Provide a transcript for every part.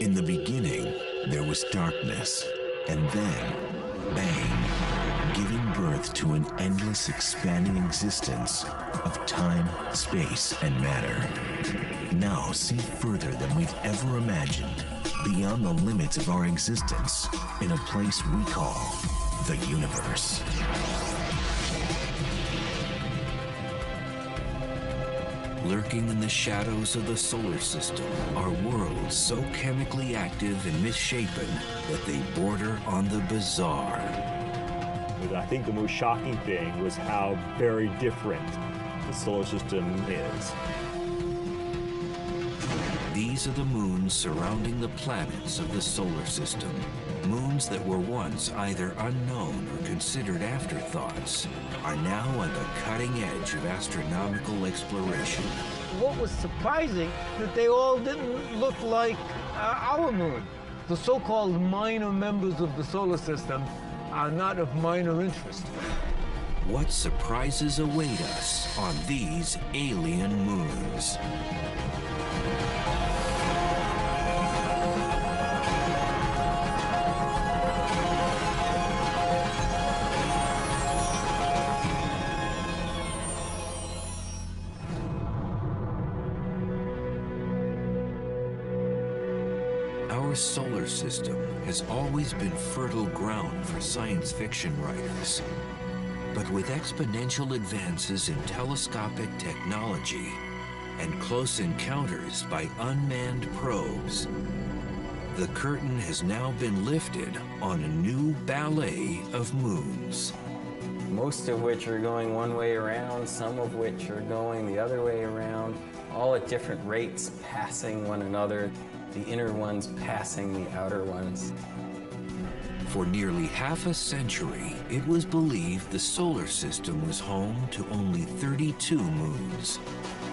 In the beginning, there was darkness, and then, bang, giving birth to an endless expanding existence of time, space, and matter. Now see further than we've ever imagined, beyond the limits of our existence, in a place we call the universe. Lurking in the shadows of the solar system are worlds so chemically active and misshapen that they border on the bizarre. I think the most shocking thing was how very different the solar system is. These are the moons surrounding the planets of the solar system. Moons that were once either unknown or considered afterthoughts are now on the cutting edge of astronomical exploration. What was surprising that they all didn't look like our moon. The so-called minor members of the solar system are not of minor interest. What surprises await us on these alien moons? System has always been fertile ground for science fiction writers. But with exponential advances in telescopic technology and close encounters by unmanned probes, the curtain has now been lifted on a new ballet of moons. Most of which are going one way around, some of which are going the other way around, all at different rates, passing one another. The inner ones passing the outer ones. For nearly half a century, it was believed the solar system was home to only 32 moons.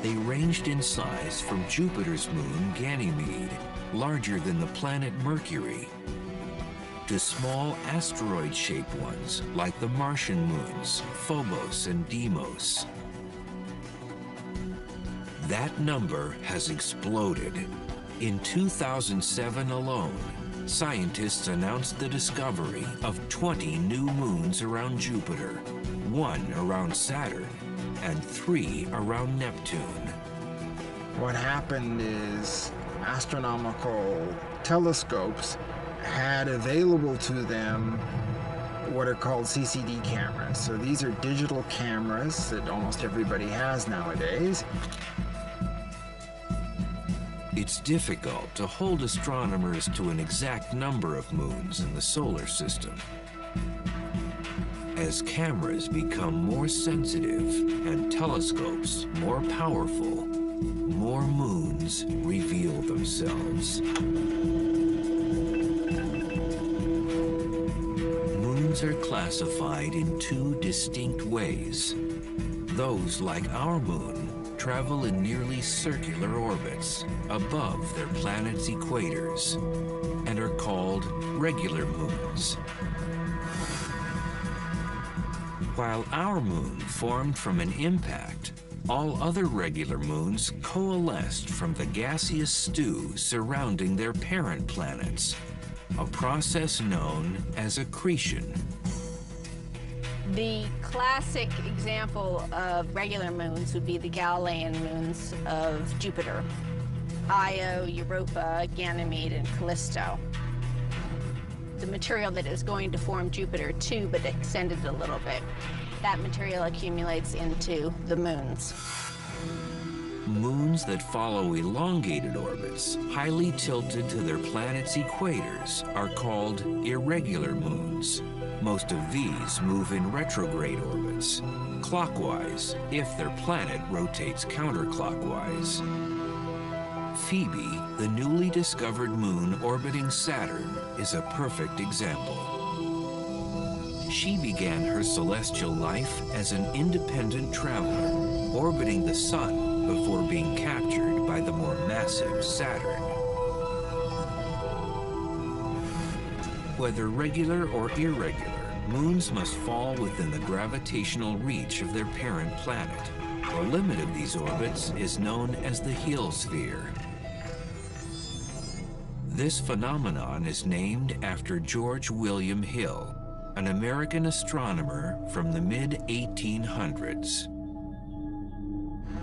They ranged in size from Jupiter's moon Ganymede, larger than the planet Mercury, to small asteroid-shaped ones like the Martian moons Phobos and Deimos. That number has exploded. In 2007 alone, scientists announced the discovery of 20 new moons around Jupiter, 1 around Saturn, and 3 around Neptune. What happened is astronomical telescopes had available to them what are called CCD cameras. So these are digital cameras that almost everybody has nowadays. It's difficult to hold astronomers to an exact number of moons in the solar system. As cameras become more sensitive and telescopes more powerful, more moons reveal themselves. Moons are classified in 2 distinct ways. Those like our moon travel in nearly circular orbits above their planet's equators and are called regular moons. While our moon formed from an impact, all other regular moons coalesced from the gaseous stew surrounding their parent planets, a process known as accretion. The classic example of regular moons would be the Galilean moons of Jupiter, Io, Europa, Ganymede, and Callisto. The material that is going to form Jupiter 2, but extended a little bit, that material accumulates into the moons. Moons that follow elongated orbits, highly tilted to their planet's equators, are called irregular moons. Most of these move in retrograde orbits, clockwise, if their planet rotates counterclockwise. Phoebe, the newly discovered moon orbiting Saturn, is a perfect example. She began her celestial life as an independent traveler, orbiting the sun before being captured by the more massive Saturn. Whether regular or irregular, moons must fall within the gravitational reach of their parent planet. The limit of these orbits is known as the Hill sphere. This phenomenon is named after George William Hill, an American astronomer from the mid-1800s.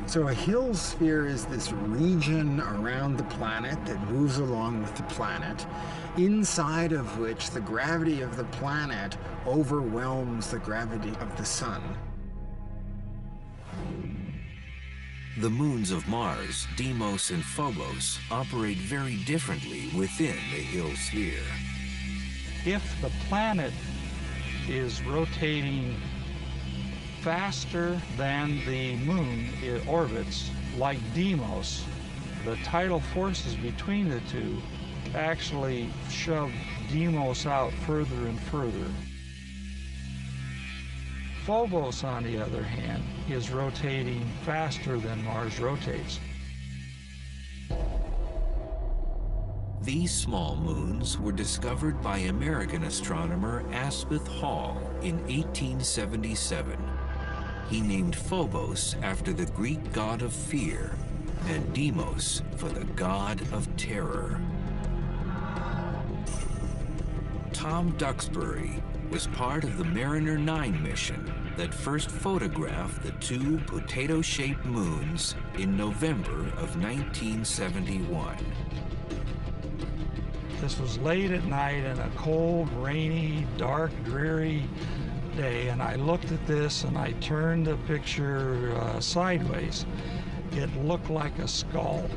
So a Hill sphere is this region around the planet that moves along with the planet, inside of which the gravity of the planet overwhelms the gravity of the sun. The moons of Mars, Deimos and Phobos, operate very differently within the Hill sphere. If the planet is rotating faster than the moon it orbits, like Deimos, the tidal forces between the two actually shove Deimos out further and further. Phobos, on the other hand, is rotating faster than Mars rotates. These small moons were discovered by American astronomer Asaph Hall in 1877. He named Phobos after the Greek god of fear and Deimos for the god of terror. Tom Duxbury was part of the Mariner 9 mission that first photographed the two potato-shaped moons in November of 1971. This was late at night and a cold, rainy, dark, dreary day, and I looked at this and I turned the picture sideways. It looked like a skull,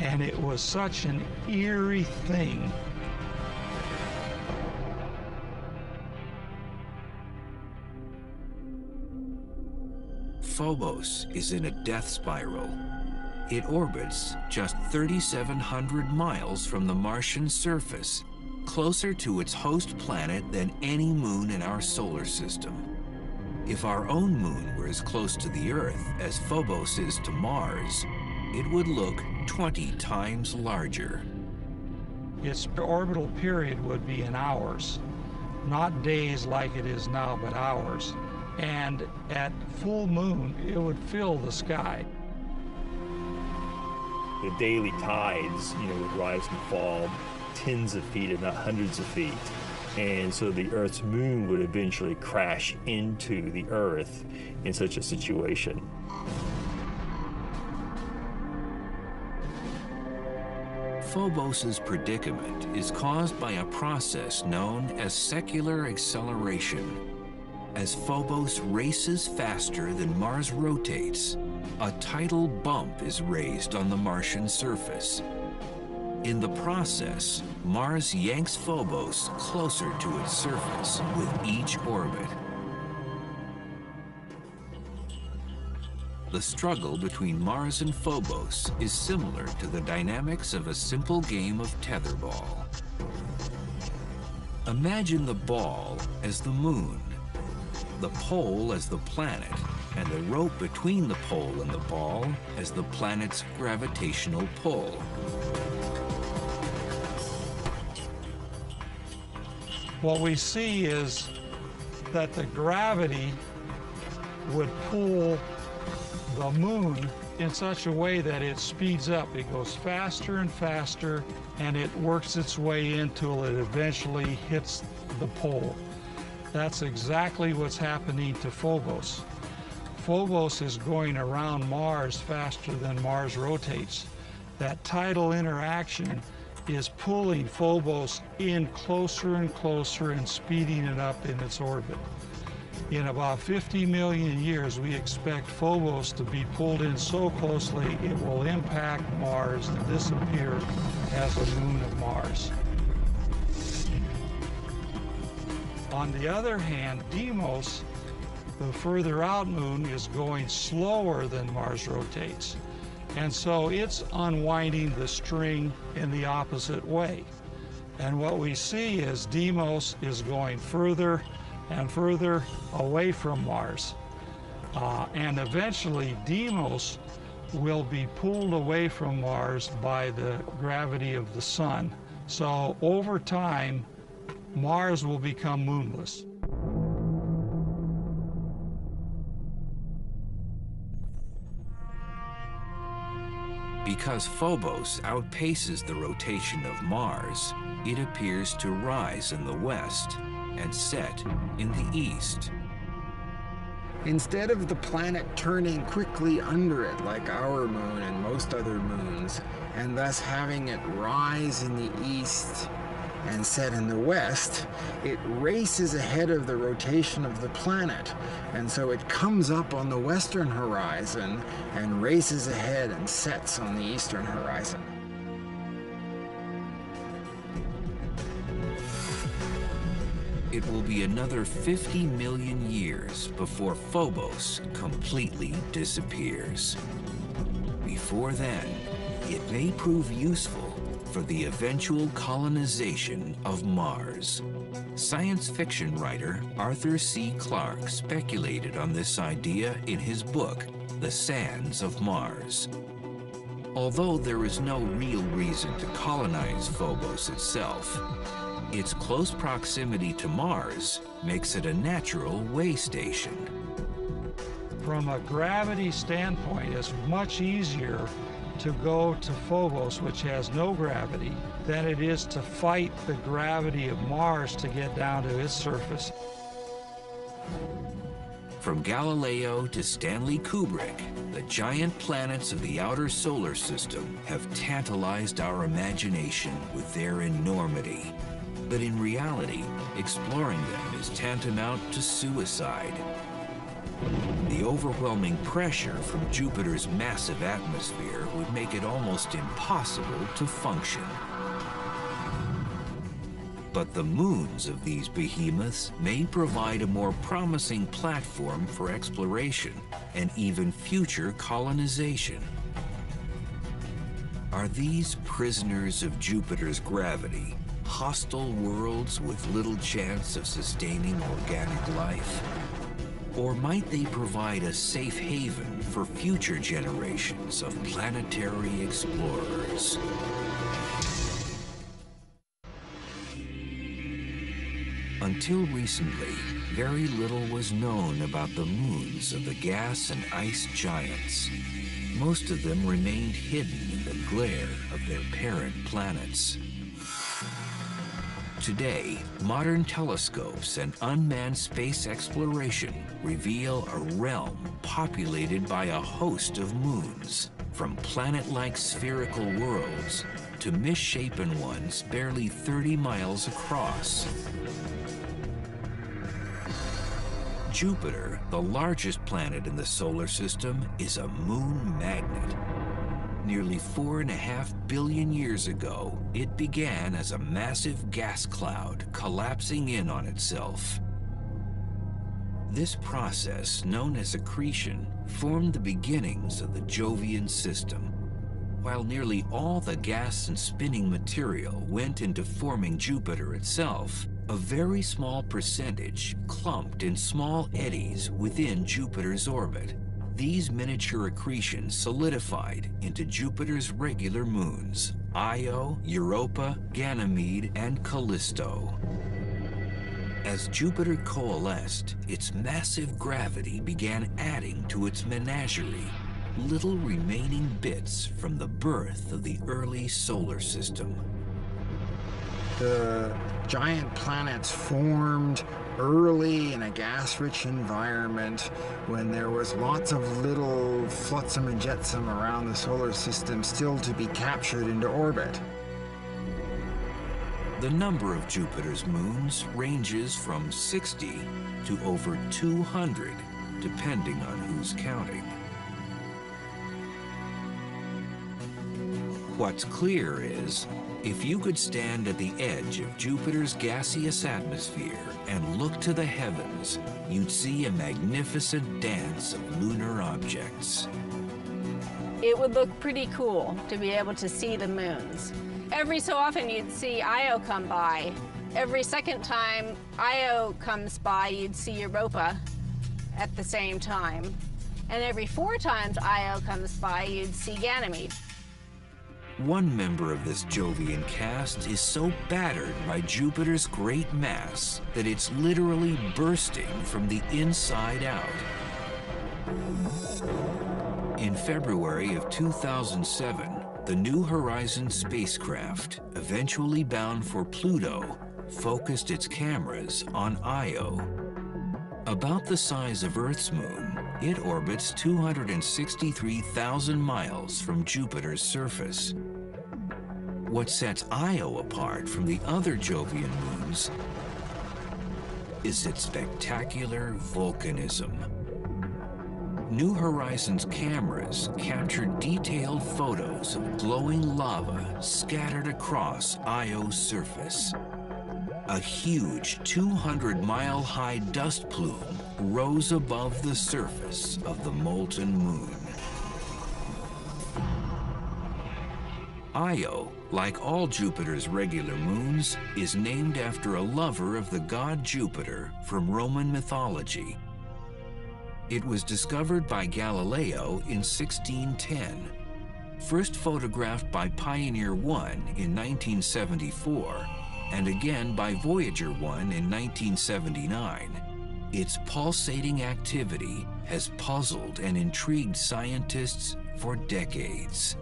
and it was such an eerie thing. Phobos is in a death spiral. It orbits just 3,700 miles from the Martian surface, closer to its host planet than any moon in our solar system. If our own moon were as close to the Earth as Phobos is to Mars, it would look 20 times larger. Its orbital period would be in hours, not days like it is now, but hours. And at full moon, it would fill the sky. The daily tides, would rise and fall tens of feet, if not hundreds of feet. And so the Earth's moon would eventually crash into the Earth in such a situation. Phobos's predicament is caused by a process known as secular acceleration. As Phobos races faster than Mars rotates, a tidal bump is raised on the Martian surface. In the process, Mars yanks Phobos closer to its surface with each orbit. The struggle between Mars and Phobos is similar to the dynamics of a simple game of tetherball. Imagine the ball as the moon, the pole as the planet, and the rope between the pole and the ball as the planet's gravitational pull. What we see is that the gravity would pull the moon in such a way that it speeds up. It goes faster and faster, and it works its way in till it eventually hits the pole. That's exactly what's happening to Phobos. Phobos is going around Mars faster than Mars rotates. That tidal interaction is pulling Phobos in closer and closer and speeding it up in its orbit. In about 50 million years, we expect Phobos to be pulled in so closely it will impact Mars and disappear as the moon of Mars. On the other hand, Deimos, the further out moon, is going slower than Mars rotates. And so it's unwinding the string in the opposite way. And what we see is Deimos is going further and further away from Mars. And eventually Deimos will be pulled away from Mars by the gravity of the sun. So over time, Mars will become moonless. because Phobos outpaces the rotation of Mars, it appears to rise in the west and set in the east. Instead of the planet turning quickly under it like our moon and most other moons, and thus having it rise in the east and set in the west, it races ahead of the rotation of the planet, and so it comes up on the western horizon and races ahead and sets on the eastern horizon. It will be another 50 million years before Phobos completely disappears. Before then, it may prove useful for the eventual colonization of Mars. Science fiction writer Arthur C. Clarke speculated on this idea in his book, The Sands of Mars. Although there is no real reason to colonize Phobos itself, its close proximity to Mars makes it a natural way station. From a gravity standpoint, it's much easier to go to Phobos, which has no gravity, than it is to fight the gravity of Mars to get down to its surface. From Galileo to Stanley Kubrick, the giant planets of the outer solar system have tantalized our imagination with their enormity. But in reality, exploring them is tantamount to suicide. The overwhelming pressure from Jupiter's massive atmosphere would make it almost impossible to function. But the moons of these behemoths may provide a more promising platform for exploration and even future colonization. Are these prisoners of Jupiter's gravity hostile worlds with little chance of sustaining organic life? Or might they provide a safe haven for future generations of planetary explorers? Until recently, very little was known about the moons of the gas and ice giants. Most of them remained hidden in the glare of their parent planets. Today, modern telescopes and unmanned space exploration reveal a realm populated by a host of moons, from planet-like spherical worlds to misshapen ones barely 30 miles across. Jupiter, the largest planet in the solar system, is a moon magnet. Nearly 4.5 billion years ago, it began as a massive gas cloud collapsing in on itself. This process, known as accretion, formed the beginnings of the Jovian system. While nearly all the gas and spinning material went into forming Jupiter itself, a very small percentage clumped in small eddies within Jupiter's orbit. These miniature accretions solidified into Jupiter's regular moons, Io, Europa, Ganymede, and Callisto. As Jupiter coalesced, its massive gravity began adding to its menagerie, little remaining bits from the birth of the early solar system. The giant planets formed early in a gas-rich environment when there was lots of little flotsam and jetsam around the solar system still to be captured into orbit. The number of Jupiter's moons ranges from 60 to over 200, depending on who's counting. What's clear is, if you could stand at the edge of Jupiter's gaseous atmosphere and look to the heavens, you'd see a magnificent dance of lunar objects. It would look pretty cool to be able to see the moons. Every so often you'd see Io come by. Every second time Io comes by, you'd see Europa at the same time. And every 4 times Io comes by, you'd see Ganymede. One member of this Jovian cast is so battered by Jupiter's great mass that it's literally bursting from the inside out. In February of 2007, the New Horizons spacecraft, eventually bound for Pluto, focused its cameras on Io. About the size of Earth's moon, it orbits 263,000 miles from Jupiter's surface. What sets Io apart from the other Jovian moons is its spectacular volcanism. New Horizons cameras captured detailed photos of glowing lava scattered across Io's surface. A huge 200-mile-high dust plume rose above the surface of the molten moon. Io, like all Jupiter's regular moons, is named after a lover of the god Jupiter from Roman mythology. It was discovered by Galileo in 1610, first photographed by Pioneer 1 in 1974, and again by Voyager 1 in 1979. Its pulsating activity has puzzled and intrigued scientists for decades.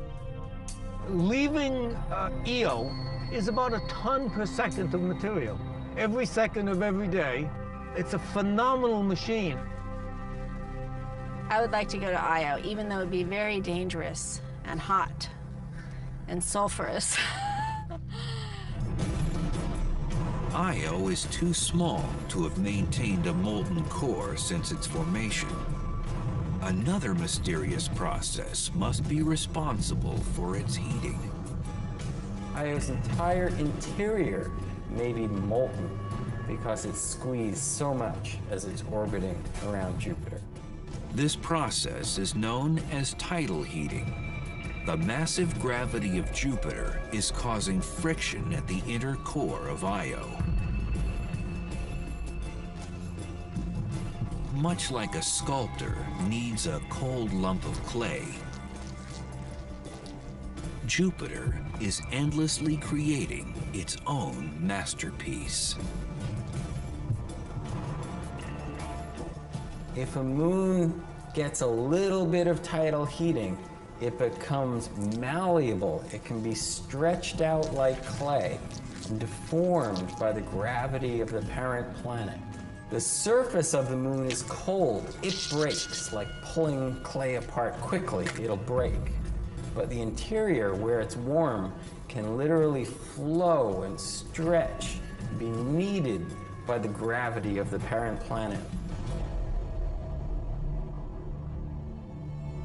Leaving Io is about a ton per second of material. Every second of every day, it's a phenomenal machine. I would like to go to Io, even though it would be very dangerous and hot and sulfurous. Io is too small to have maintained a molten core since its formation. Another mysterious process must be responsible for its heating. Io's entire interior may be molten because it's squeezed so much as it's orbiting around Jupiter. This process is known as tidal heating. The massive gravity of Jupiter is causing friction at the inner core of Io. Much like a sculptor needs a cold lump of clay, Jupiter is endlessly creating its own masterpiece. If a moon gets a little bit of tidal heating, it becomes malleable. It can be stretched out like clay and deformed by the gravity of the parent planet. The surface of the moon is cold. It breaks, like pulling clay apart quickly. It'll break. But the interior, where it's warm, can literally flow and stretch, be kneaded by the gravity of the parent planet.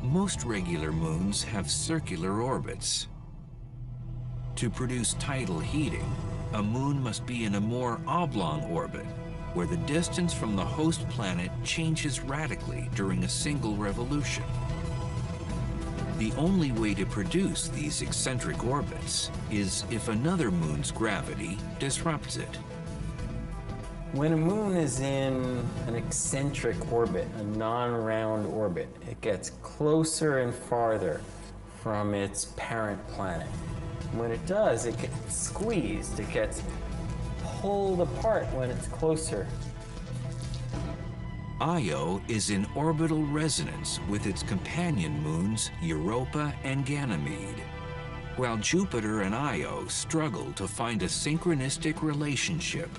Most regular moons have circular orbits. To produce tidal heating, a moon must be in a more oblong orbit, where the distance from the host planet changes radically during a single revolution. The only way to produce these eccentric orbits is if another moon's gravity disrupts it. When a moon is in an eccentric orbit, a non-round orbit, it gets closer and farther from its parent planet. When it does, it gets squeezed, it gets pulled apart when it's closer. Io is in orbital resonance with its companion moons Europa and Ganymede. While Jupiter and Io struggle to find a synchronistic relationship,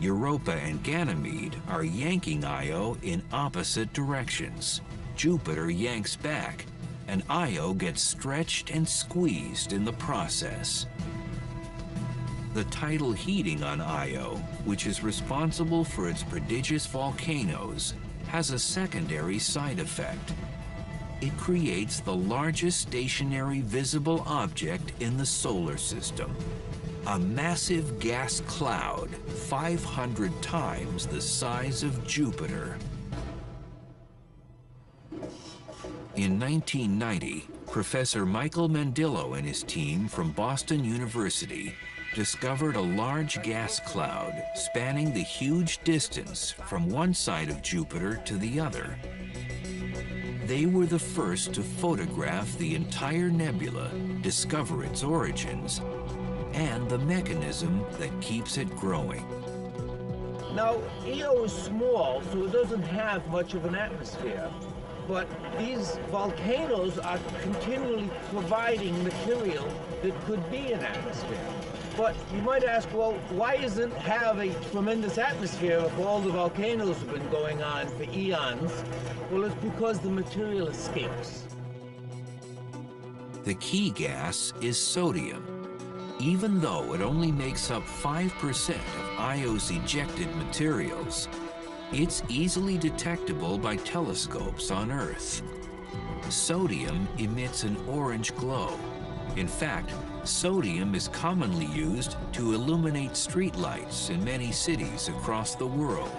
Europa and Ganymede are yanking Io in opposite directions. Jupiter yanks back, and Io gets stretched and squeezed in the process. The tidal heating on Io, which is responsible for its prodigious volcanoes, has a secondary side effect. It creates the largest stationary visible object in the solar system. A massive gas cloud 500 times the size of Jupiter. In 1990, Professor Michael Mendillo and his team from Boston University discovered a large gas cloud spanning the huge distance from one side of Jupiter to the other. They were the first to photograph the entire nebula, discover its origins, and the mechanism that keeps it growing. Now, Io is small, so it doesn't have much of an atmosphere. but these volcanoes are continually providing material that could be an atmosphere. But you might ask, well, why doesn't it have a tremendous atmosphere if all the volcanoes have been going on for eons? Well, it's because the material escapes. The key gas is sodium. Even though it only makes up 5% of Io's ejected materials, it's easily detectable by telescopes on Earth. Sodium emits an orange glow. In fact, sodium is commonly used to illuminate streetlights in many cities across the world.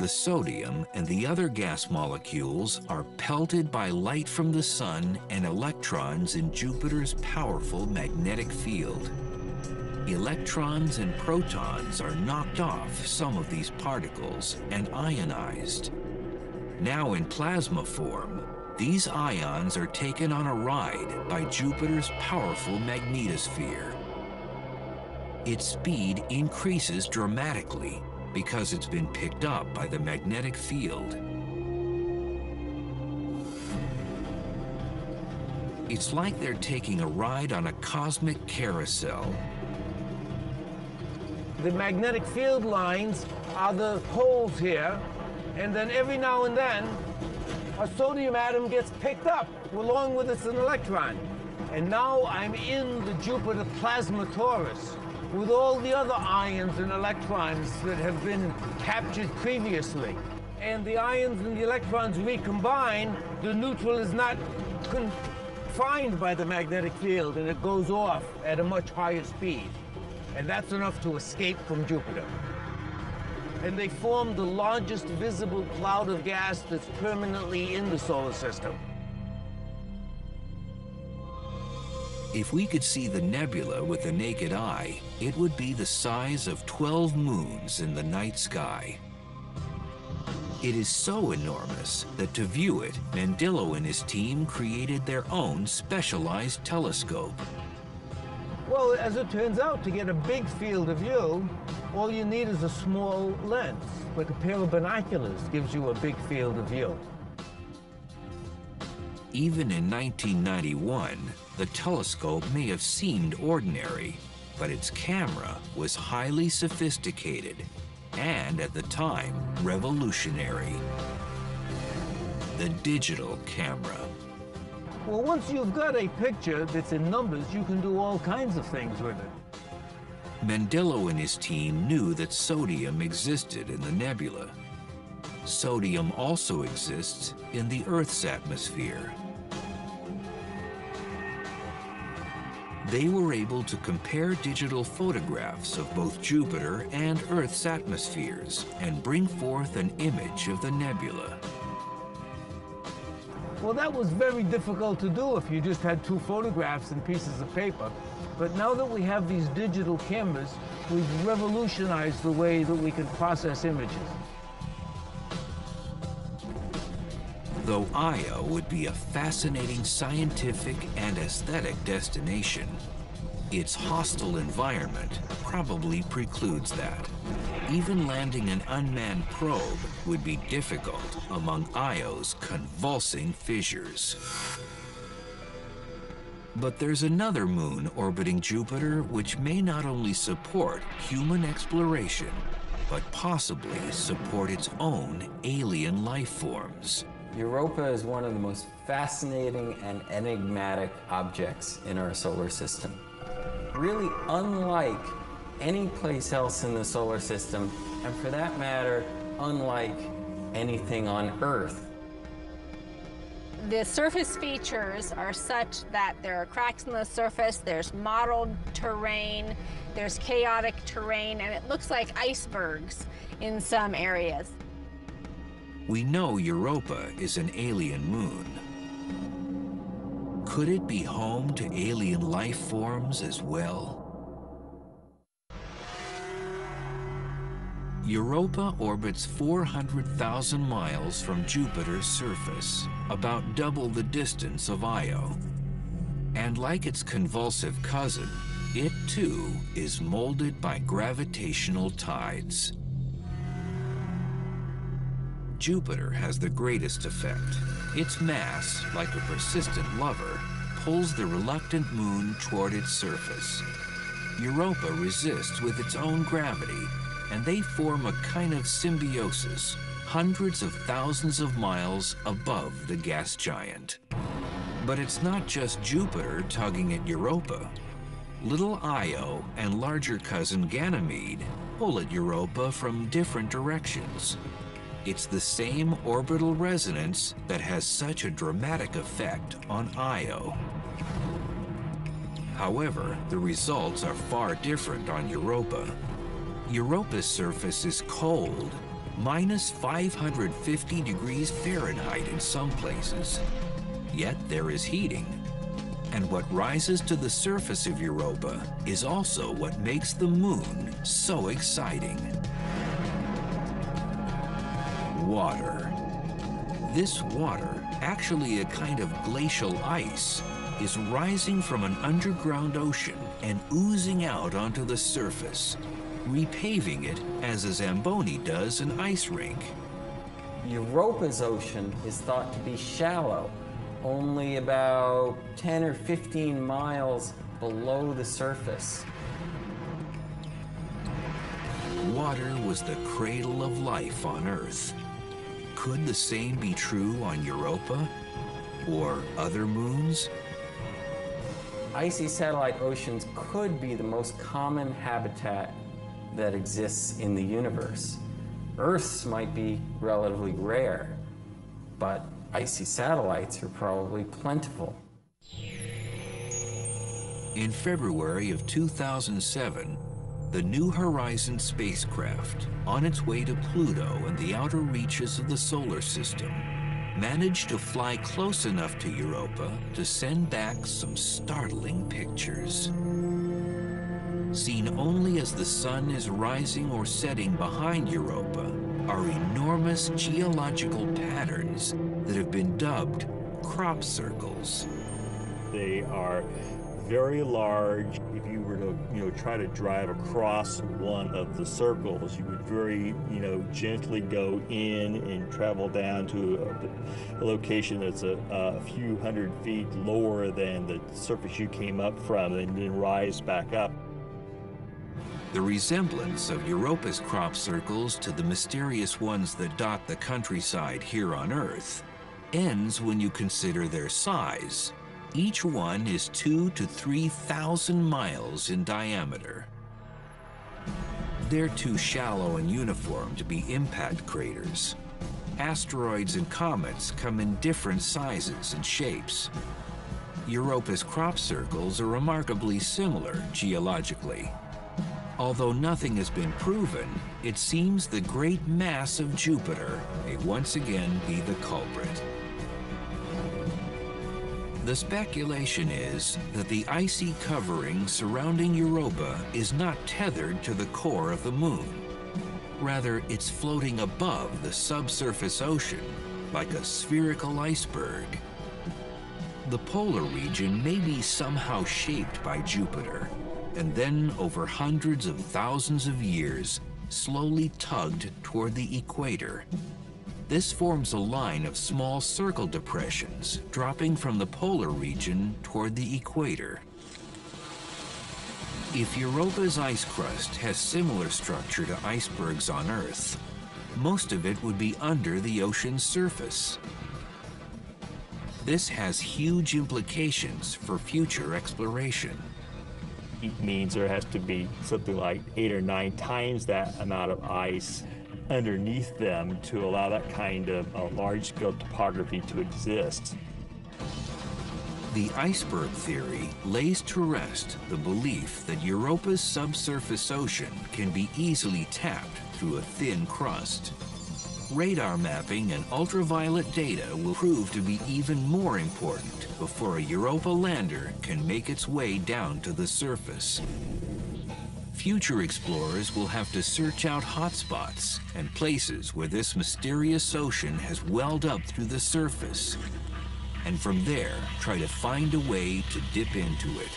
The sodium and the other gas molecules are pelted by light from the sun and electrons in Jupiter's powerful magnetic field. Electrons and protons are knocked off some of these particles and ionized. Now in plasma form, these ions are taken on a ride by Jupiter's powerful magnetosphere. Its speed increases dramatically because it's been picked up by the magnetic field. It's like they're taking a ride on a cosmic carousel. The magnetic field lines are the poles here, and then every now and then, a sodium atom gets picked up, along with it's an electron. And now I'm in the Jupiter plasma torus, with all the other ions and electrons that have been captured previously. And the ions and the electrons recombine, the neutral is not confined by the magnetic field, and it goes off at a much higher speed. And that's enough to escape from Jupiter. And they form the largest visible cloud of gas that's permanently in the solar system. If we could see the nebula with the naked eye, it would be the size of 12 moons in the night sky. It is so enormous that to view it, Mendillo and his team created their own specialized telescope. Well, as it turns out, to get a big field of view, all you need is a small lens. Like a pair of binoculars gives you a big field of view. Even in 1991, the telescope may have seemed ordinary, but its camera was highly sophisticated and, at the time, revolutionary. The digital camera. Well, once you've got a picture that's in numbers, you can do all kinds of things with it. Mendillo and his team knew that sodium existed in the nebula. Sodium also exists in the Earth's atmosphere. They were able to compare digital photographs of both Jupiter and Earth's atmospheres and bring forth an image of the nebula. Well, that was very difficult to do if you just had two photographs and pieces of paper. But now that we have these digital cameras, we've revolutionized the way that we can process images. Though Io would be a fascinating scientific and aesthetic destination, its hostile environment probably precludes that. Even landing an unmanned probe would be difficult among Io's convulsing fissures. But there's another moon orbiting Jupiter which may not only support human exploration, but possibly support its own alien life forms. Europa is one of the most fascinating and enigmatic objects in our solar system. Really unlike any place else in the solar system, and for that matter, unlike anything on Earth. The surface features are such that there are cracks in the surface, there's mottled terrain, there's chaotic terrain, and it looks like icebergs in some areas. We know Europa is an alien moon. Could it be home to alien life forms as well? Europa orbits 400,000 miles from Jupiter's surface, about double the distance of Io. And like its convulsive cousin, it too is molded by gravitational tides. Jupiter has the greatest effect. Its mass, like a persistent lover, pulls the reluctant moon toward its surface. Europa resists with its own gravity, and they form a kind of symbiosis, hundreds of thousands of miles above the gas giant. But it's not just Jupiter tugging at Europa. Little Io and larger cousin Ganymede pull at Europa from different directions. It's the same orbital resonance that has such a dramatic effect on Io. However, the results are far different on Europa. Europa's surface is cold, minus 550 degrees Fahrenheit in some places. Yet there is heating. And what rises to the surface of Europa is also what makes the moon so exciting. Water. This water, actually a kind of glacial ice, is rising from an underground ocean and oozing out onto the surface, repaving it as a Zamboni does an ice rink. Europa's ocean is thought to be shallow, only about 10 or 15 miles below the surface. Water was the cradle of life on Earth. Could the same be true on Europa or other moons? Icy satellite oceans could be the most common habitat that exists in the universe. Earth's might be relatively rare, but icy satellites are probably plentiful. In February of 2007, the New Horizons spacecraft, on its way to Pluto and the outer reaches of the solar system, managed to fly close enough to Europa to send back some startling pictures. Seen only as the sun is rising or setting behind Europa are enormous geological patterns that have been dubbed crop circles. They are very large. If you were to, try to drive across one of the circles, you would very, gently go in and travel down to a location that's a few hundred feet lower than the surface you came up from and then rise back up. The resemblance of Europa's crop circles to the mysterious ones that dot the countryside here on Earth ends when you consider their size. Each one is 2,000 to 3,000 miles in diameter. They're too shallow and uniform to be impact craters. Asteroids and comets come in different sizes and shapes. Europa's crop circles are remarkably similar geologically. Although nothing has been proven, it seems the great mass of Jupiter may once again be the culprit. The speculation is that the icy covering surrounding Europa is not tethered to the core of the moon. Rather, it's floating above the subsurface ocean like a spherical iceberg. The polar region may be somehow shaped by Jupiter, and then over hundreds of thousands of years, slowly tugged toward the equator. This forms a line of small circle depressions dropping from the polar region toward the equator. If Europa's ice crust has similar structure to icebergs on Earth, most of it would be under the ocean's surface. This has huge implications for future exploration. It means there has to be something like 8 or 9 times that amount of ice underneath them to allow that kind of large-scale topography to exist. The iceberg theory lays to rest the belief that Europa's subsurface ocean can be easily tapped through a thin crust. Radar mapping and ultraviolet data will prove to be even more important before a Europa lander can make its way down to the surface. Future explorers will have to search out hotspots and places where this mysterious ocean has welled up through the surface, and from there try to find a way to dip into it.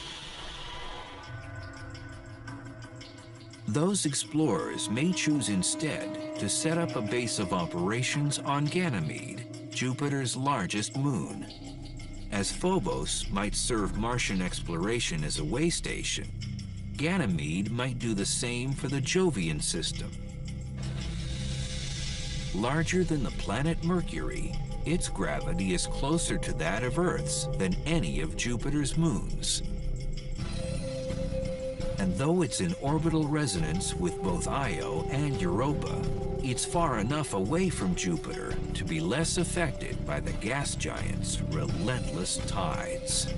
Those explorers may choose instead to set up a base of operations on Ganymede, Jupiter's largest moon. As Phobos might serve Martian exploration as a way station, Ganymede might do the same for the Jovian system. Larger than the planet Mercury, its gravity is closer to that of Earth's than any of Jupiter's moons. And though it's in orbital resonance with both Io and Europa, it's far enough away from Jupiter to be less affected by the gas giant's relentless tides.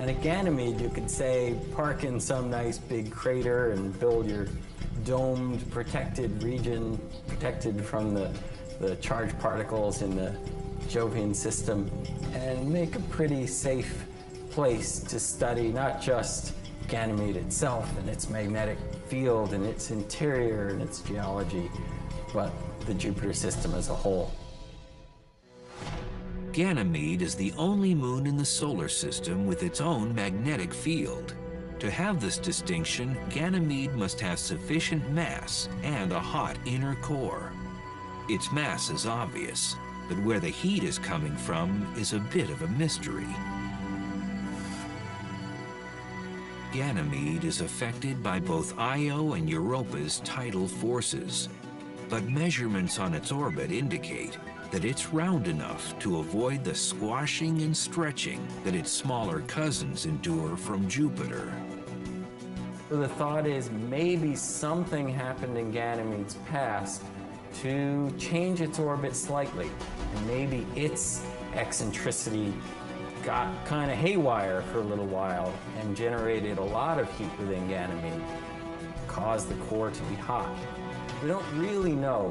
And at Ganymede, you could say, park in some nice big crater and build your domed, protected region, protected from the charged particles in the Jovian system, and make a pretty safe place to study not just Ganymede itself and its magnetic field and its interior and its geology, but the Jupiter system as a whole. Ganymede is the only moon in the solar system with its own magnetic field. To have this distinction, Ganymede must have sufficient mass and a hot inner core. Its mass is obvious, but where the heat is coming from is a bit of a mystery. Ganymede is affected by both Io and Europa's tidal forces, but measurements on its orbit indicate that it's round enough to avoid the squashing and stretching that its smaller cousins endure from Jupiter. So the thought is maybe something happened in Ganymede's past to change its orbit slightly, and maybe its eccentricity got kind of haywire for a little while and generated a lot of heat within Ganymede, caused the core to be hot. We don't really know.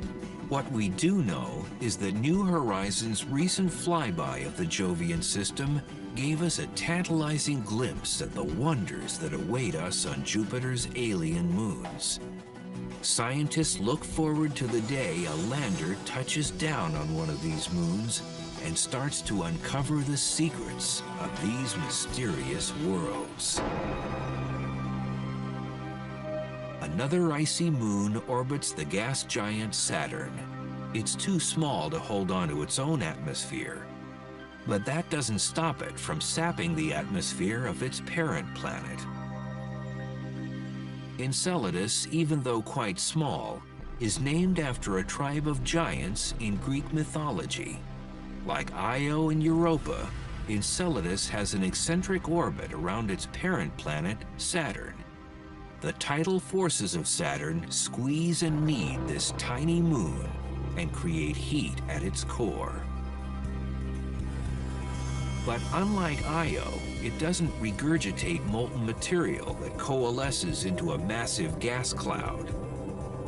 What we do know is that New Horizons' recent flyby of the Jovian system gave us a tantalizing glimpse at the wonders that await us on Jupiter's alien moons. Scientists look forward to the day a lander touches down on one of these moons and starts to uncover the secrets of these mysterious worlds. Another icy moon orbits the gas giant Saturn. It's too small to hold on to its own atmosphere, but that doesn't stop it from sapping the atmosphere of its parent planet. Enceladus, even though quite small, is named after a tribe of giants in Greek mythology. Like Io and Europa, Enceladus has an eccentric orbit around its parent planet, Saturn. The tidal forces of Saturn squeeze and knead this tiny moon and create heat at its core. But unlike Io, it doesn't regurgitate molten material that coalesces into a massive gas cloud.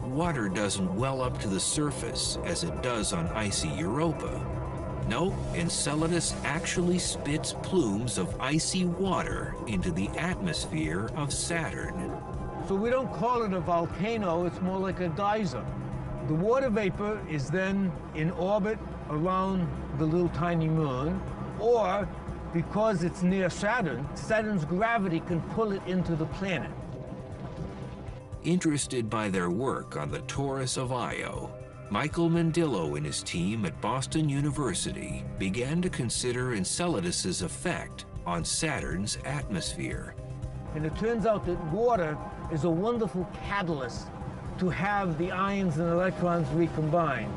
Water doesn't well up to the surface as it does on icy Europa. No, Enceladus actually spits plumes of icy water into the atmosphere of Saturn. So we don't call it a volcano, it's more like a geyser. The water vapor is then in orbit around the little tiny moon, or because it's near Saturn, Saturn's gravity can pull it into the planet. Interested by their work on the torus of Io, Michael Mendillo and his team at Boston University began to consider Enceladus's effect on Saturn's atmosphere. And it turns out that water is a wonderful catalyst to have the ions and electrons recombine.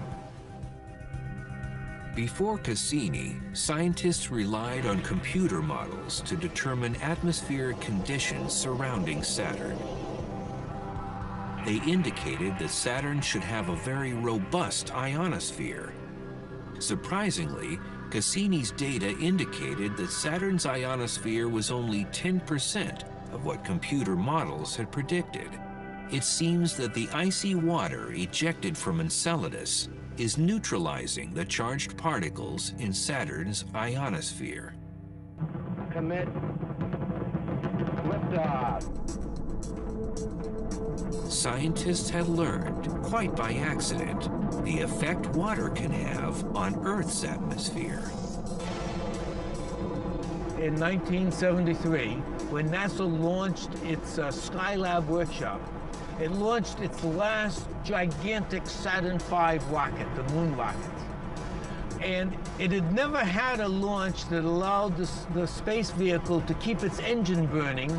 Before Cassini, scientists relied on computer models to determine atmospheric conditions surrounding Saturn. They indicated that Saturn should have a very robust ionosphere. Surprisingly, Cassini's data indicated that Saturn's ionosphere was only 10% of what computer models had predicted. It seems that the icy water ejected from Enceladus is neutralizing the charged particles in Saturn's ionosphere. Commit liftoff. Scientists had learned, quite by accident, the effect water can have on Earth's atmosphere. In 1973, when NASA launched its Skylab workshop, it launched its last gigantic Saturn V rocket, the moon rocket. And it had never had a launch that allowed the space vehicle to keep its engine burning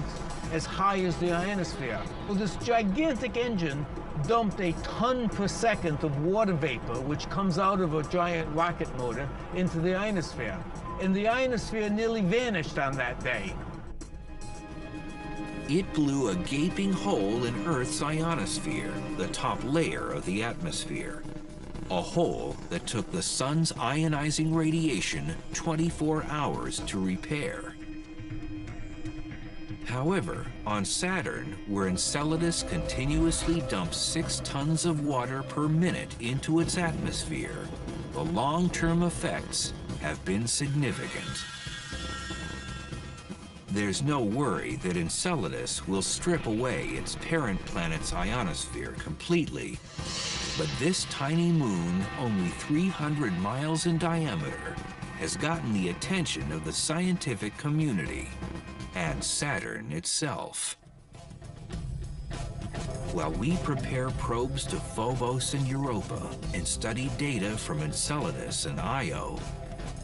as high as the ionosphere. Well, this gigantic engine dumped a ton per second of water vapor, which comes out of a giant rocket motor, into the ionosphere. And the ionosphere nearly vanished on that day. It blew a gaping hole in Earth's ionosphere, the top layer of the atmosphere. A hole that took the sun's ionizing radiation 24 hours to repair. However, on Saturn, where Enceladus continuously dumps 6 tons of water per minute into its atmosphere, the long-term effects have been significant. There's no worry that Enceladus will strip away its parent planet's ionosphere completely, but this tiny moon, only 300 miles in diameter, has gotten the attention of the scientific community and Saturn itself. While we prepare probes to Phobos and Europa and study data from Enceladus and Io,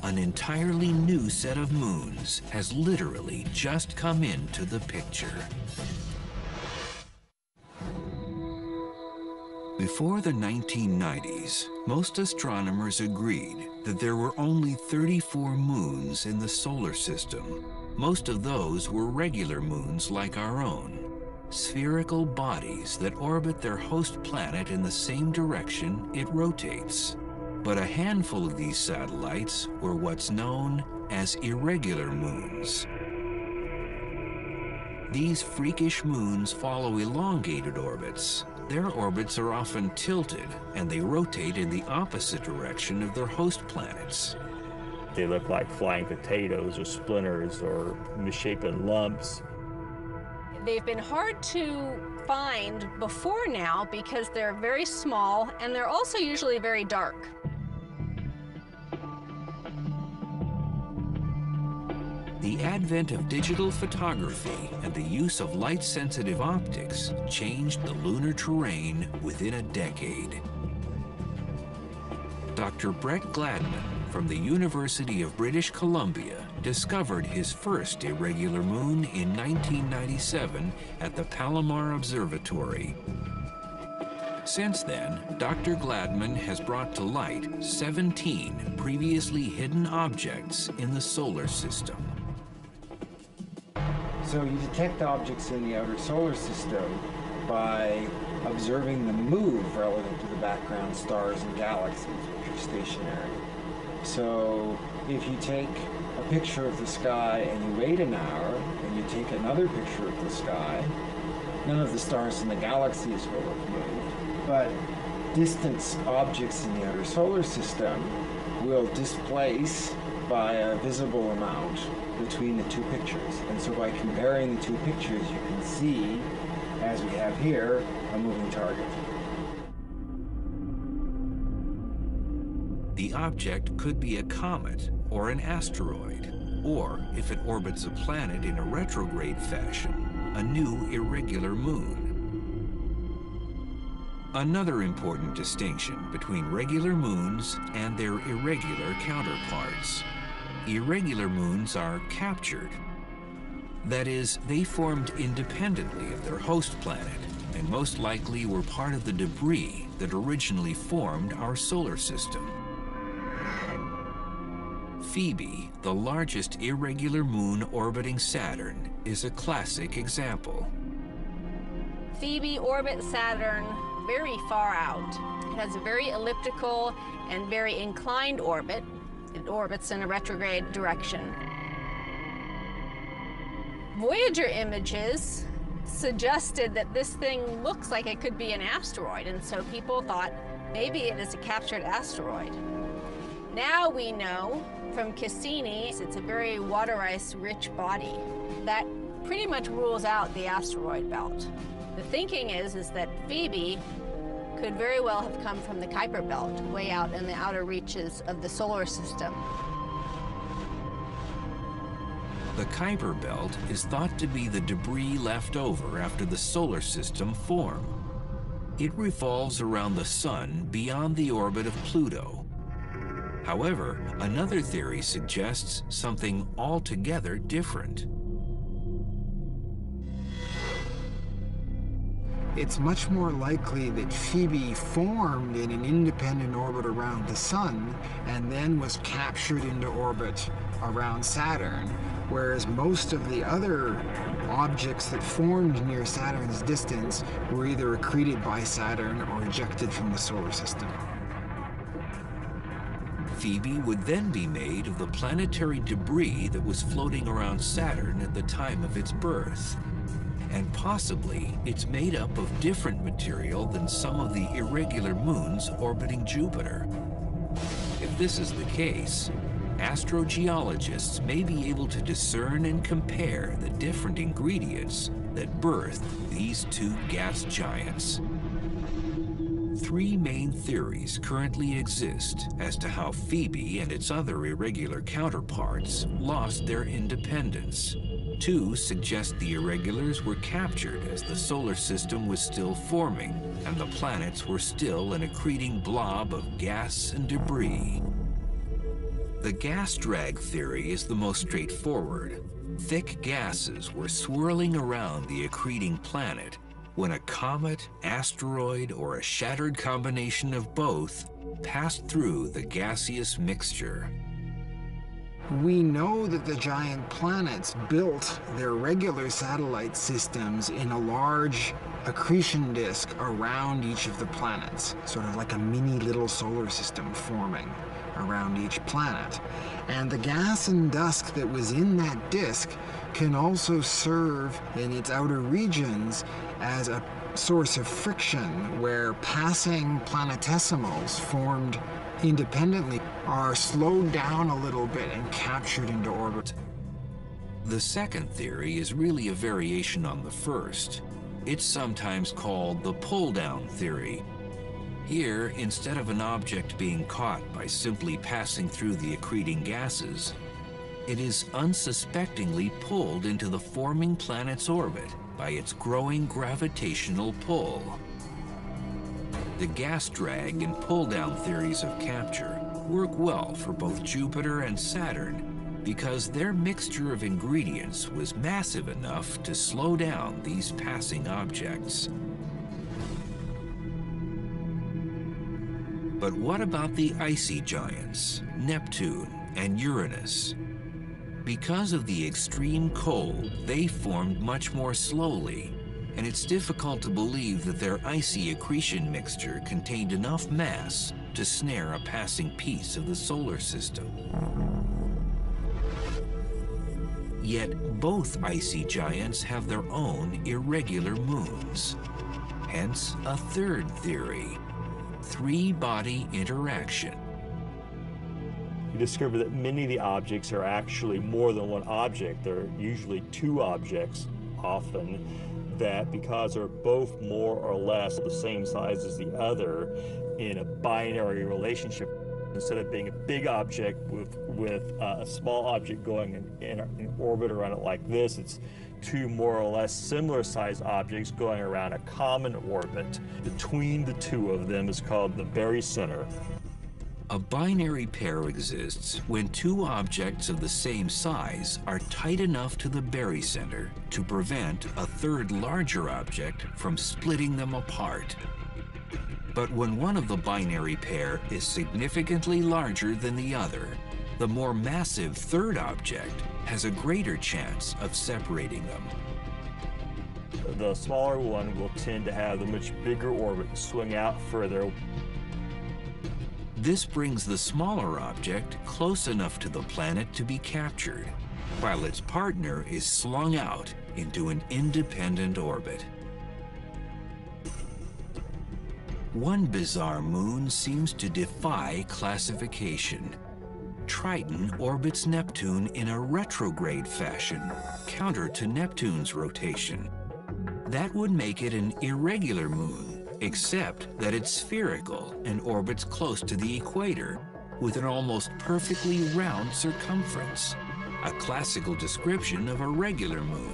an entirely new set of moons has literally just come into the picture. Before the 1990s, most astronomers agreed that there were only 34 moons in the solar system. Most of those were regular moons like our own, spherical bodies that orbit their host planet in the same direction it rotates. But a handful of these satellites were what's known as irregular moons. These freakish moons follow elongated orbits. Their orbits are often tilted, and they rotate in the opposite direction of their host planets. They look like flying potatoes or splinters or misshapen lumps. They've been hard to find before now because they're very small and they're also usually very dark. The advent of digital photography and the use of light-sensitive optics changed the lunar terrain within a decade. Dr. Brett Gladman from the University of British Columbia discovered his first irregular moon in 1997 at the Palomar Observatory. Since then, Dr. Gladman has brought to light 17 previously hidden objects in the solar system. So you detect objects in the outer solar system by observing the move relative to the background stars and galaxies, which are stationary. So if you take a picture of the sky and you wait an hour, and you take another picture of the sky, none of the stars in the galaxies will have moved, but distance objects in the outer solar system will displace by a visible amount between the two pictures. And so by comparing the two pictures, you can see, as we have here, a moving target. The object could be a comet or an asteroid, or if it orbits a planet in a retrograde fashion, a new irregular moon. Another important distinction between regular moons and their irregular counterparts. Irregular moons are captured. That is, they formed independently of their host planet and most likely were part of the debris that originally formed our solar system. Phoebe, the largest irregular moon orbiting Saturn, is a classic example. Phoebe orbits Saturn very far out. It has a very elliptical and very inclined orbit. It orbits in a retrograde direction. Voyager images suggested that this thing looks like it could be an asteroid, and so people thought maybe it is a captured asteroid. Now we know from Cassini, it's a very water-ice-rich body. That pretty much rules out the asteroid belt. The thinking is that Phoebe could very well have come from the Kuiper Belt, way out in the outer reaches of the solar system. The Kuiper Belt is thought to be the debris left over after the solar system formed. It revolves around the Sun beyond the orbit of Pluto. However, another theory suggests something altogether different. It's much more likely that Phoebe formed in an independent orbit around the Sun and then was captured into orbit around Saturn, whereas most of the other objects that formed near Saturn's distance were either accreted by Saturn or ejected from the solar system. Phoebe would then be made of the planetary debris that was floating around Saturn at the time of its birth. And possibly, it's made up of different material than some of the irregular moons orbiting Jupiter. If this is the case, astrogeologists may be able to discern and compare the different ingredients that birthed these two gas giants. Three main theories currently exist as to how Phoebe and its other irregular counterparts lost their independence. Two suggest the irregulars were captured as the solar system was still forming, and the planets were still an accreting blob of gas and debris. The gas drag theory is the most straightforward. Thick gases were swirling around the accreting planet when a comet, asteroid, or a shattered combination of both passed through the gaseous mixture. We know that the giant planets built their regular satellite systems in a large accretion disk around each of the planets, sort of like a mini little solar system forming around each planet. And the gas and dust that was in that disk can also serve in its outer regions as a source of friction where passing planetesimals formed independently are slowed down a little bit and captured into orbit. The second theory is really a variation on the first. It's sometimes called the pull-down theory. Here, instead of an object being caught by simply passing through the accreting gases, it is unsuspectingly pulled into the forming planet's orbit by its growing gravitational pull. The gas drag and pull-down theories of capture work well for both Jupiter and Saturn because their mixture of ingredients was massive enough to slow down these passing objects. But what about the icy giants, Neptune and Uranus? Because of the extreme cold, they formed much more slowly, and it's difficult to believe that their icy accretion mixture contained enough mass to snare a passing piece of the solar system. Yet both icy giants have their own irregular moons. Hence a third theory, three-body interaction. We discovered that many of the objects are actually more than one object. They're usually two objects, often, that because they're both more or less the same size as the other in a binary relationship, instead of being a big object with a small object going in orbit around it like this, it's two more or less similar sized objects going around a common orbit. Between the two of them is called the barycenter. A binary pair exists when two objects of the same size are tight enough to the barycenter to prevent a third larger object from splitting them apart. But when one of the binary pair is significantly larger than the other, the more massive third object has a greater chance of separating them. The smaller one will tend to have a much bigger orbit and swing out further. This brings the smaller object close enough to the planet to be captured, while its partner is slung out into an independent orbit. One bizarre moon seems to defy classification. Triton orbits Neptune in a retrograde fashion, counter to Neptune's rotation. That would make it an irregular moon, except that it's spherical and orbits close to the equator with an almost perfectly round circumference, a classical description of a regular moon.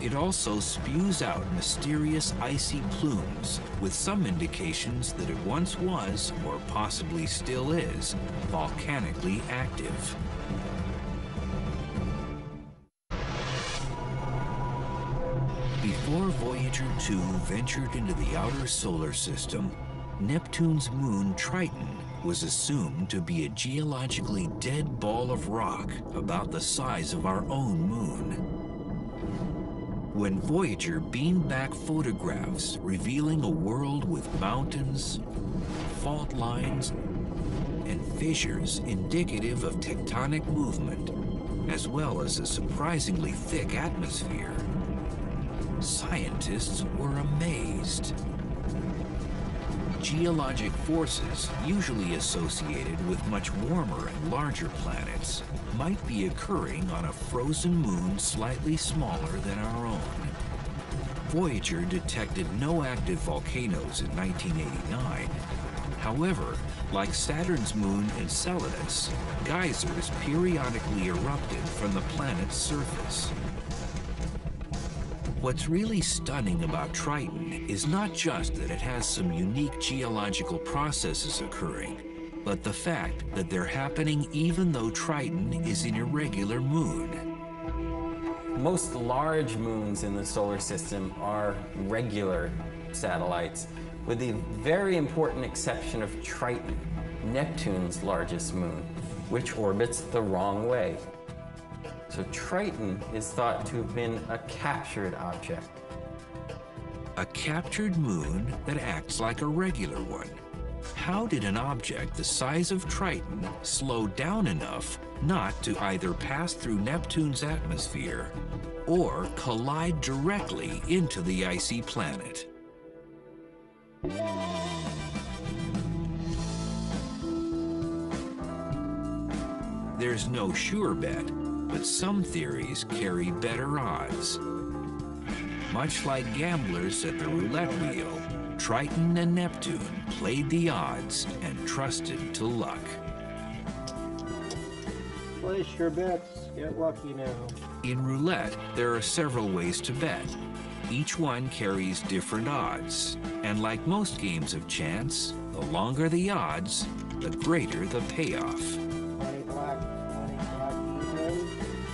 It also spews out mysterious icy plumes, with some indications that it once was, or possibly still is, volcanically active. Before Voyager 2 ventured into the outer solar system, Neptune's moon Triton was assumed to be a geologically dead ball of rock about the size of our own moon. When Voyager beamed back photographs revealing a world with mountains, fault lines, and fissures indicative of tectonic movement, as well as a surprisingly thick atmosphere, scientists were amazed. Geologic forces, usually associated with much warmer and larger planets, might be occurring on a frozen moon slightly smaller than our own. Voyager detected no active volcanoes in 1989. However, like Saturn's moon Enceladus, geysers periodically erupted from the planet's surface. What's really stunning about Triton is not just that it has some unique geological processes occurring, but the fact that they're happening even though Triton is an irregular moon. Most large moons in the solar system are regular satellites, with the very important exception of Triton, Neptune's largest moon, which orbits the wrong way. So Triton is thought to have been a captured object. A captured moon that acts like a regular one. How did an object the size of Triton slow down enough not to either pass through Neptune's atmosphere or collide directly into the icy planet? There's no sure bet, but some theories carry better odds. Much like gamblers at the roulette wheel, Triton and Neptune played the odds and trusted to luck. Place your bets, get lucky now. In roulette, there are several ways to bet. Each one carries different odds, and like most games of chance, the longer the odds, the greater the payoff.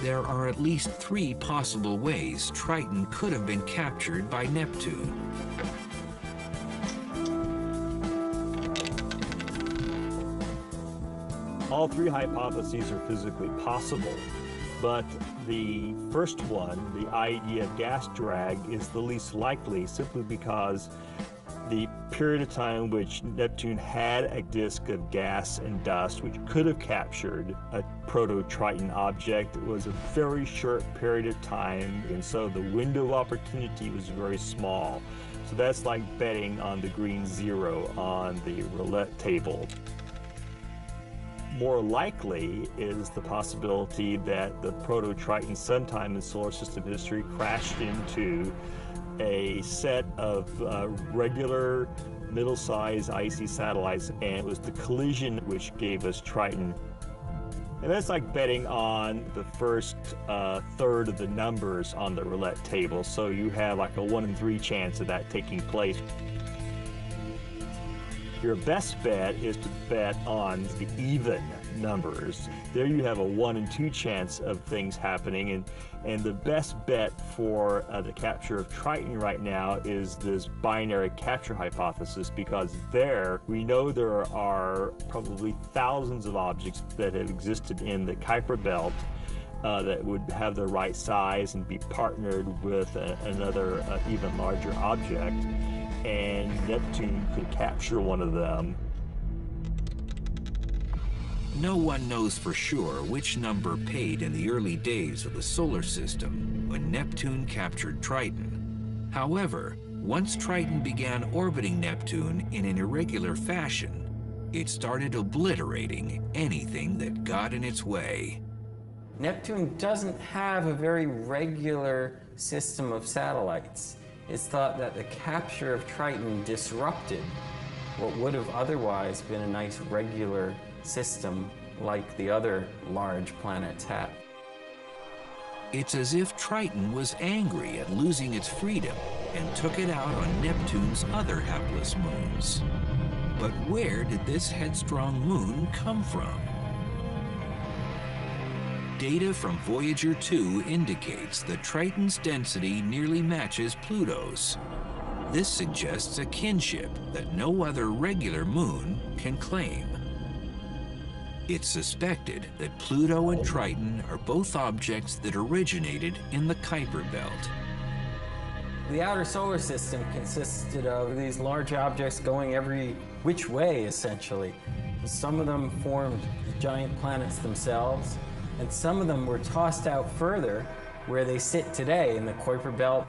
There are at least three possible ways Triton could have been captured by Neptune. All three hypotheses are physically possible, but the first one, the idea of gas drag, is the least likely simply because the period of time which Neptune had a disk of gas and dust, which could have captured a proto-Triton object, was a very short period of time, and so the window of opportunity was very small. So that's like betting on the green zero on the roulette table. More likely is the possibility that the proto-Triton sometime in solar system history crashed into a set of regular middle-sized icy satellites, and it was the collision which gave us Triton. And that's like betting on the first third of the numbers on the roulette table, so you have like a 1 in 3 chance of that taking place. Your best bet is to bet on the even numbers. There you have a 1 in 2 chance of things happening, and the best bet for the capture of Triton right now is this binary capture hypothesis, because there we know there are probably thousands of objects that have existed in the Kuiper Belt that would have the right size and be partnered with another even larger object, and Neptune could capture one of them. No one knows for sure which number paid in the early days of the solar system when Neptune captured Triton. However, once Triton began orbiting Neptune in an irregular fashion, it started obliterating anything that got in its way. Neptune doesn't have a very regular system of satellites. It's thought that the capture of Triton disrupted what would have otherwise been a nice regular system like the other large planets had. It's as if Triton was angry at losing its freedom and took it out on Neptune's other hapless moons. But where did this headstrong moon come from? Data from Voyager 2 indicates that Triton's density nearly matches Pluto's. This suggests a kinship that no other regular moon can claim. It's suspected that Pluto and Triton are both objects that originated in the Kuiper Belt. The outer solar system consisted of these large objects going every which way, essentially. Some of them formed giant planets themselves, and some of them were tossed out further where they sit today in the Kuiper Belt.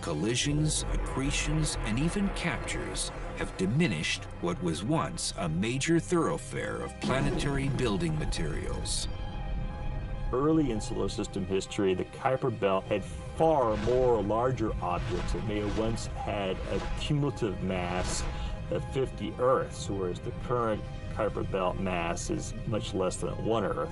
Collisions, accretions, and even captures have diminished what was once a major thoroughfare of planetary building materials. Early in solar system history, the Kuiper Belt had far more larger objects. It may have once had a cumulative mass of 50 Earths, whereas the current Kuiper Belt mass is much less than one Earth.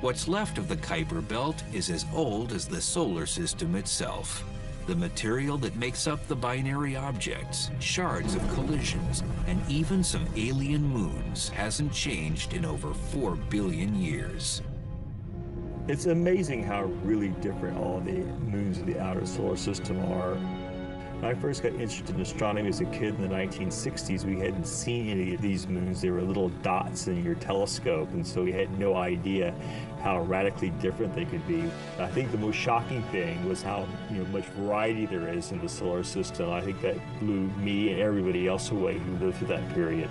What's left of the Kuiper Belt is as old as the solar system itself. The material that makes up the binary objects, shards of collisions, and even some alien moons hasn't changed in over 4 billion years. It's amazing how really different all the moons of the outer solar system are. When I first got interested in astronomy as a kid in the 1960s, we hadn't seen any of these moons. They were little dots in your telescope, and so we had no idea how radically different they could be. I think the most shocking thing was how much variety there is in the solar system. I think that blew me and everybody else away who lived through that period.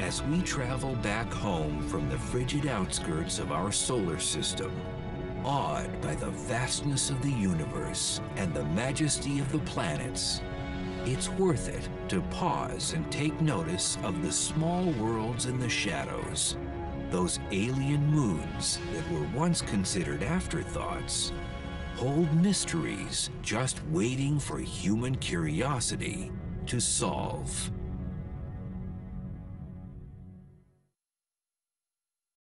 As we travel back home from the frigid outskirts of our solar system, awed by the vastness of the universe and the majesty of the planets, it's worth it to pause and take notice of the small worlds in the shadows, those alien moons that were once considered afterthoughts, hold mysteries just waiting for human curiosity to solve.